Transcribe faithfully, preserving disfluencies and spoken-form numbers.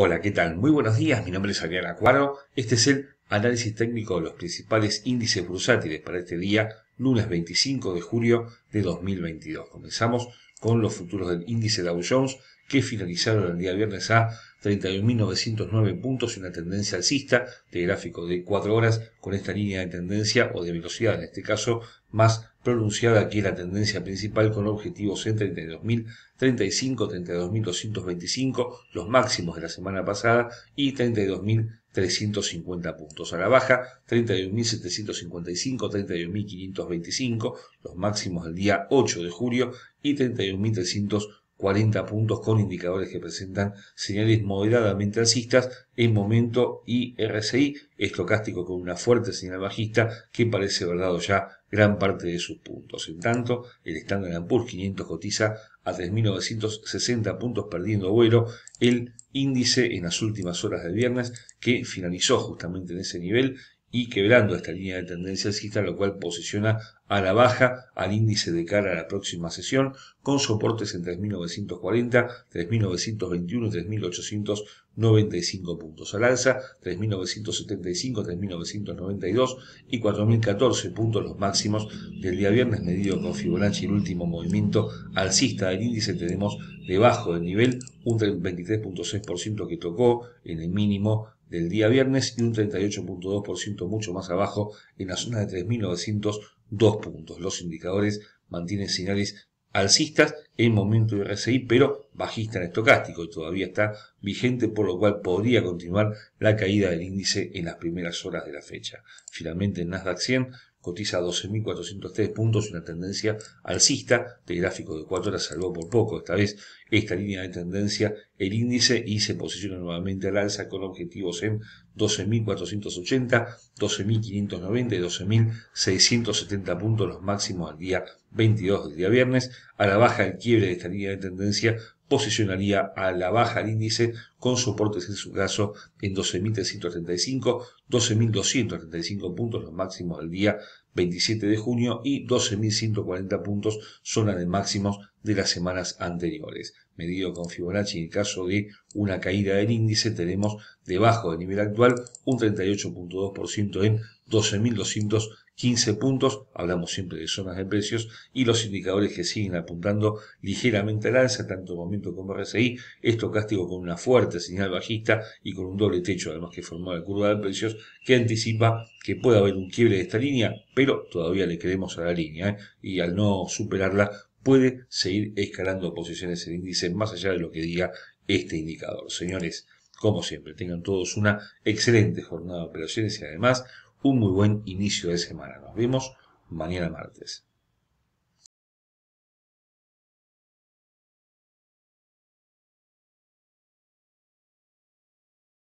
Hola, ¿qué tal? Muy buenos días, mi nombre es Adrián Aquaro. Este es el análisis técnico de los principales índices bursátiles para este día, lunes veinticinco de julio de dos mil veintidós. Comenzamos con los futuros del índice Dow Jones, que finalizaron el día viernes a treinta y un mil novecientos nueve puntos y una tendencia alcista de gráfico de cuatro horas, con esta línea de tendencia o de velocidad en este caso más pronunciada que la tendencia principal, con objetivos en treinta y dos mil treinta y cinco, treinta y dos mil doscientos veinticinco, los máximos de la semana pasada, y treinta y dos mil trescientos cincuenta puntos. A la baja, treinta y un mil setecientos cincuenta y cinco, treinta y un mil quinientos veinticinco, los máximos del día ocho de julio, y treinta y un mil trescientos cuarenta puntos, con indicadores que presentan señales moderadamente alcistas en momento I R C I estocástico, con una fuerte señal bajista que parece haber dado ya gran parte de sus puntos. En tanto, el Standard and Poor's quinientos cotiza a tres mil novecientos sesenta puntos, perdiendo vuelo el índice en las últimas horas del viernes, que finalizó justamente en ese nivel y quebrando esta línea de tendencia alcista, lo cual posiciona a la baja al índice de cara a la próxima sesión, con soportes en tres mil novecientos cuarenta, tres mil novecientos veintiuno y tres mil ochocientos noventa y cinco puntos. Al alza, tres mil novecientos setenta y cinco, tres mil novecientos noventa y dos y cuatro mil catorce puntos, los máximos del día viernes, medido con Fibonacci. El último movimiento alcista del índice, tenemos debajo del nivel un veintitrés punto seis por ciento que tocó en el mínimo del día viernes y un treinta y ocho punto dos por ciento mucho más abajo en la zona de tres mil novecientos dos puntos. Los indicadores mantienen señales alcistas en momento de R S I, pero bajista en estocástico, y todavía está vigente, por lo cual podría continuar la caída del índice en las primeras horas de la fecha. Finalmente, el Nasdaq cien cotiza doce mil cuatrocientos tres puntos y una tendencia alcista de gráfico de cuatro horas, salvó por poco esta vez esta línea de tendencia el índice y se posiciona nuevamente al alza, con objetivos en doce mil cuatrocientos ochenta, doce mil quinientos noventa y doce mil seiscientos setenta puntos, los máximos al día veintidós del día viernes. A la baja, el quiebre de esta línea de tendencia posicionaría a la baja al índice, con soportes en su caso en doce mil trescientos treinta y cinco, doce mil doscientos treinta y cinco puntos, los máximos del día veintisiete de junio, y doce mil ciento cuarenta puntos, zona de máximos de las semanas anteriores. Medido con Fibonacci, en el caso de una caída del índice, tenemos debajo del nivel actual un treinta y ocho punto dos por ciento en doce mil doscientos quince puntos. Hablamos siempre de zonas de precios y los indicadores que siguen apuntando ligeramente al alza, tanto momento como R S I, estocástico, con una fuerte señal bajista y con un doble techo, además que formó la curva de precios, que anticipa que puede haber un quiebre de esta línea, pero todavía le creemos a la línea, ¿eh? y al no superarla puede seguir escalando posiciones el índice, más allá de lo que diga este indicador. Señores, como siempre, tengan todos una excelente jornada de operaciones y además un muy buen inicio de semana. Nos vemos mañana martes.